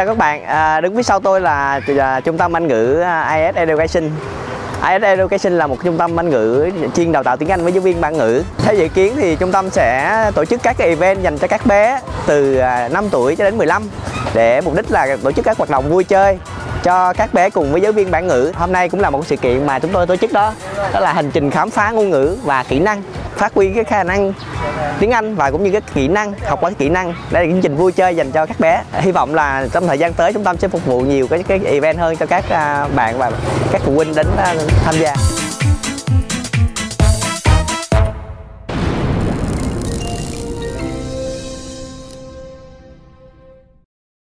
Chào các bạn, đứng phía sau tôi là trung tâm Anh ngữ IES Education. IES Education là một trung tâm Anh ngữ chuyên đào tạo tiếng Anh với giáo viên bản ngữ. Theo dự kiến thì trung tâm sẽ tổ chức các event dành cho các bé từ 5 tuổi cho đến 15, để mục đích là tổ chức các hoạt động vui chơi cho các bé cùng với giáo viên bản ngữ. Hôm nay cũng là một sự kiện mà chúng tôi tổ chức đó là hành trình khám phá ngôn ngữ và kỹ năng, phát huy cái khả năng tiếng Anh và cũng như các kỹ năng học các kỹ năng. Đây là chương trình vui chơi dành cho các bé. Hy vọng là trong thời gian tới trung tâm sẽ phục vụ nhiều cái event hơn cho các bạn và các phụ huynh đến tham gia.